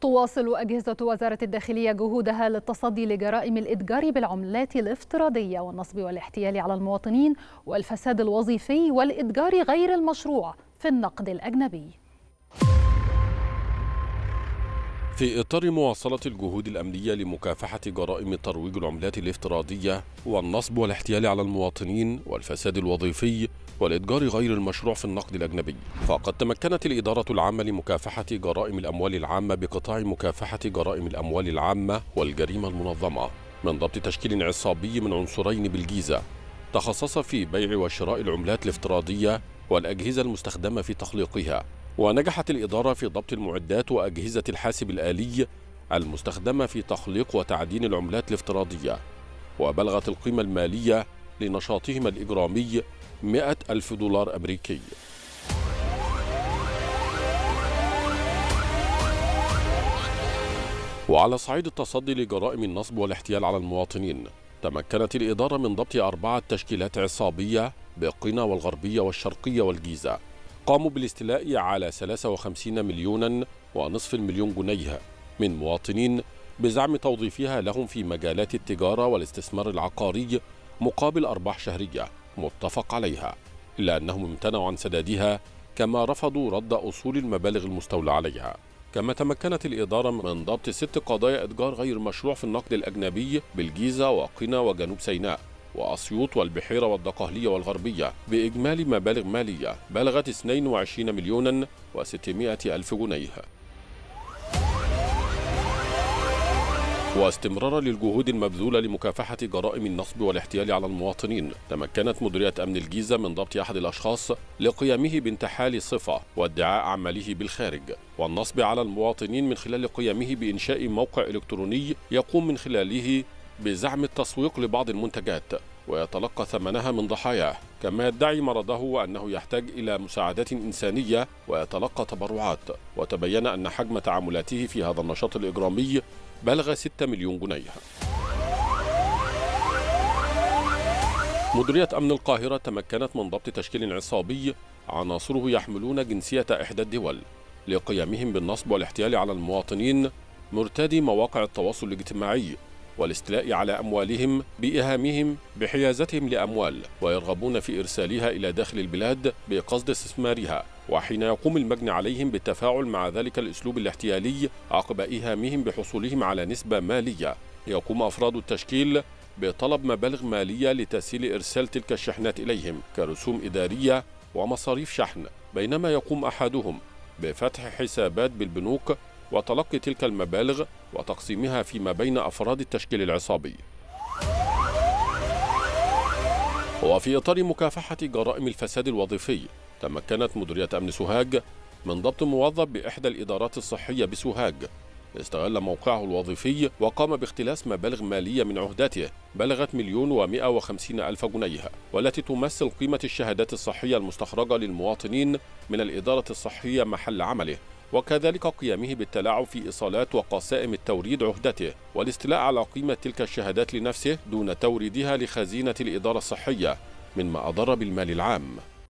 تواصل أجهزة وزارة الداخلية جهودها للتصدي لجرائم الإتجار بالعملات الافتراضية والنصب والاحتيال على المواطنين والفساد الوظيفي والإتجار غير المشروع في النقد الأجنبي. في إطار مواصلة الجهود الأمنية لمكافحة جرائم ترويج العملات الافتراضية والنصب والاحتيال على المواطنين والفساد الوظيفي والإتجار غير المشروع في النقد الأجنبي، فقد تمكنت الإدارة العامة لمكافحة جرائم الأموال العامة بقطاع مكافحة جرائم الأموال العامة والجريمة المنظمة من ضبط تشكيل عصابي من عنصرين بالجيزة تخصص في بيع وشراء العملات الافتراضية والأجهزة المستخدمة في تخليقها. ونجحت الإدارة في ضبط المعدات وأجهزة الحاسب الآلي المستخدمة في تخليق وتعدين العملات الافتراضية، وبلغت القيمة المالية لنشاطهم الإجرامي $100,000 أمريكي. وعلى صعيد التصدي لجرائم النصب والاحتيال على المواطنين، تمكنت الإدارة من ضبط 4 تشكيلات عصابية بالقنا والغربية والشرقية والجيزة، قاموا بالاستيلاء على 53,500,000 جنيه من مواطنين بزعم توظيفها لهم في مجالات التجارة والاستثمار العقاري مقابل أرباح شهرية متفق عليها، إلا أنهم امتنعوا عن سدادها كما رفضوا رد أصول المبالغ المستولى عليها. كما تمكنت الإدارة من ضبط 6 قضايا إتجار غير مشروع في النقد الأجنبي بالجيزة وقنا وجنوب سيناء وأسيوط والبحيرة والدقهلية والغربية بإجمالي مبالغ مالية بلغت 22,600,000 جنيه. واستمرارا للجهود المبذولة لمكافحة جرائم النصب والاحتيال على المواطنين، تمكنت مديرية أمن الجيزة من ضبط أحد الأشخاص لقيامه بانتحال صفة وادعاء عمله بالخارج والنصب على المواطنين من خلال قيامه بإنشاء موقع إلكتروني يقوم من خلاله بزعم التسويق لبعض المنتجات ويتلقى ثمنها من ضحاياه، كما يدعي مرضه وأنه يحتاج إلى مساعدات إنسانية ويتلقى تبرعات. وتبين أن حجم تعاملاته في هذا النشاط الإجرامي بلغ 6,000,000 جنيه. مديرية أمن القاهرة تمكنت من ضبط تشكيل عصابي عناصره يحملون جنسية إحدى الدول لقيامهم بالنصب والاحتيال على المواطنين مرتدي مواقع التواصل الاجتماعي والاستيلاء على أموالهم بإهامهم بحيازتهم لأموال ويرغبون في إرسالها إلى داخل البلاد بقصد استثمارها، وحين يقوم المجني عليهم بالتفاعل مع ذلك الأسلوب الاحتيالي عقب إهامهم بحصولهم على نسبة مالية يقوم أفراد التشكيل بطلب مبالغ مالية لتسهيل إرسال تلك الشحنات إليهم كرسوم إدارية ومصاريف شحن، بينما يقوم أحدهم بفتح حسابات بالبنوك وتلقي تلك المبالغ وتقسيمها فيما بين أفراد التشكيل العصابي. وفي إطار مكافحة جرائم الفساد الوظيفي، تمكنت مديرية أمن سوهاج من ضبط موظف بإحدى الإدارات الصحية بسوهاج استغل موقعه الوظيفي وقام باختلاس مبالغ مالية من عهداته بلغت 1,150,000 جنيه، والتي تمثل قيمة الشهادات الصحية المستخرجة للمواطنين من الإدارة الصحية محل عمله، وكذلك قيامه بالتلاعب في إيصالات وقسائم التوريد عهدته والاستيلاء على قيمة تلك الشهادات لنفسه دون توريدها لخزينة الإدارة الصحية مما أضر بالمال العام.